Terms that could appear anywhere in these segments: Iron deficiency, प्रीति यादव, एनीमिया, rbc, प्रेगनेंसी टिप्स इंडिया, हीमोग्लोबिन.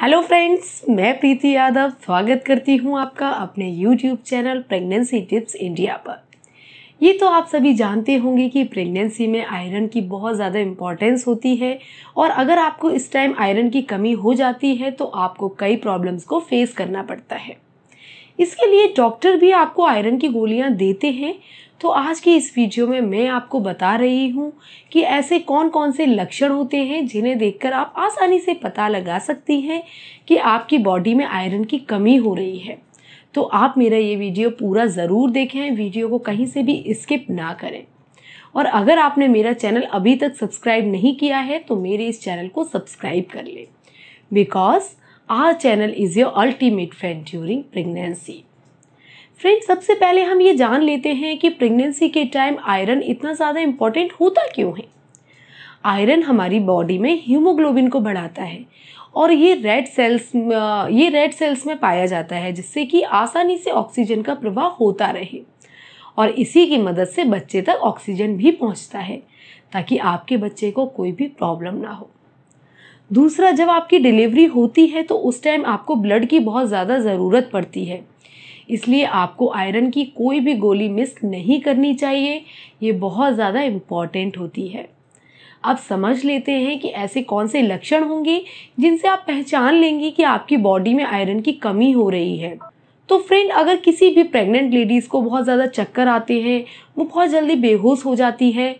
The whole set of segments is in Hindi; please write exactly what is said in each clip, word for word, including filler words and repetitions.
हेलो फ्रेंड्स, मैं प्रीति यादव स्वागत करती हूं आपका अपने YouTube channel प्रेगनेंसी टिप्स इंडिया पर। ये तो आप सभी जानते होंगे कि प्रेगनेंसी में आयरन की बहुत ज़्यादा इम्पॉर्टेंस होती है और अगर आपको इस टाइम आयरन की कमी हो जाती है तो आपको कई प्रॉब्लम्स को फेस करना पड़ता है। इसके लिए डॉक्टर भी आपको आयरन की गोलियाँ देते हैं। तो आज की इस वीडियो में मैं आपको बता रही हूँ कि ऐसे कौन कौन से लक्षण होते हैं जिन्हें देखकर आप आसानी से पता लगा सकती हैं कि आपकी बॉडी में आयरन की कमी हो रही है। तो आप मेरा ये वीडियो पूरा ज़रूर देखें, वीडियो को कहीं से भी स्किप ना करें। और अगर आपने मेरा चैनल अभी तक सब्सक्राइब नहीं किया है तो मेरे इस चैनल को सब्सक्राइब कर लें, because our channel is your ultimate friend during pregnancy. Friends, सबसे पहले हम ये जान लेते हैं कि प्रेगनेंसी के टाइम आयरन इतना ज़्यादा इम्पॉर्टेंट होता क्यों है। आयरन हमारी बॉडी में हीमोग्लोबिन को बढ़ाता है और ये रेड सेल्स ये रेड सेल्स में पाया जाता है, जिससे कि आसानी से ऑक्सीजन का प्रवाह होता रहे और इसी की मदद से बच्चे तक ऑक्सीजन भी पहुंचता है ताकि आपके बच्चे को कोई भी प्रॉब्लम ना हो। दूसरा, जब आपकी डिलीवरी होती है तो उस टाइम आपको ब्लड की बहुत ज़्यादा ज़रूरत पड़ती है, इसलिए आपको आयरन की कोई भी गोली मिस नहीं करनी चाहिए। ये बहुत ज़्यादा इम्पॉर्टेंट होती है। अब समझ लेते हैं कि ऐसे कौन से लक्षण होंगे जिनसे आप पहचान लेंगी कि आपकी बॉडी में आयरन की कमी हो रही है। तो फ्रेंड, अगर किसी भी प्रेग्नेंट लेडीज़ को बहुत ज़्यादा चक्कर आते हैं, वो बहुत जल्दी बेहोश हो जाती है,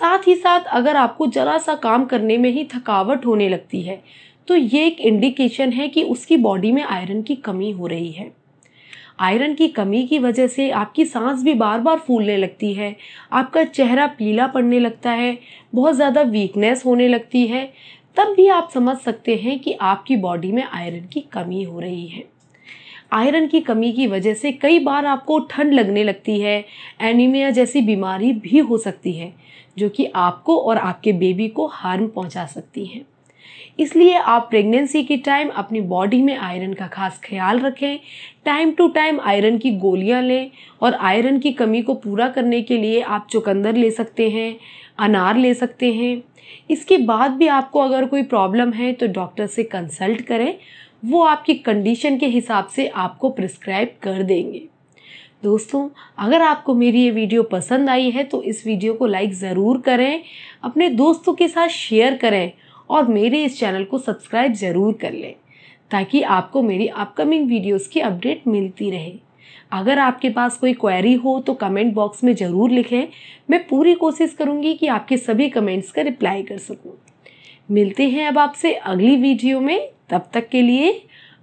साथ ही साथ अगर आपको जरा सा काम करने में ही थकावट होने लगती है, तो ये एक इंडिकेशन है कि उसकी बॉडी में आयरन की कमी हो रही है। आयरन की कमी की वजह से आपकी सांस भी बार बार फूलने लगती है, आपका चेहरा पीला पड़ने लगता है, बहुत ज़्यादा वीकनेस होने लगती है, तब भी आप समझ सकते हैं कि आपकी बॉडी में आयरन की कमी हो रही है। आयरन की कमी की वजह से कई बार आपको ठंड लगने लगती है, एनीमिया जैसी बीमारी भी हो सकती है जो कि आपको और आपके बेबी को हार्म पहुँचा सकती है। इसलिए आप प्रेगनेंसी के टाइम अपनी बॉडी में आयरन का खास ख्याल रखें, टाइम टू टाइम आयरन की गोलियां लें और आयरन की कमी को पूरा करने के लिए आप चुकंदर ले सकते हैं, अनार ले सकते हैं। इसके बाद भी आपको अगर कोई प्रॉब्लम है तो डॉक्टर से कंसल्ट करें, वो आपकी कंडीशन के हिसाब से आपको प्रिस्क्राइब कर देंगे। दोस्तों, अगर आपको मेरी ये वीडियो पसंद आई है तो इस वीडियो को लाइक ज़रूर करें, अपने दोस्तों के साथ शेयर करें और मेरे इस चैनल को सब्सक्राइब ज़रूर कर लें ताकि आपको मेरी अपकमिंग वीडियोस की अपडेट मिलती रहे। अगर आपके पास कोई क्वेरी हो तो कमेंट बॉक्स में ज़रूर लिखें, मैं पूरी कोशिश करूँगी कि आपके सभी कमेंट्स का रिप्लाई कर सकूँ। मिलते हैं अब आपसे अगली वीडियो में, तब तक के लिए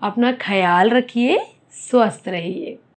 अपना ख्याल रखिए, स्वस्थ रहिए।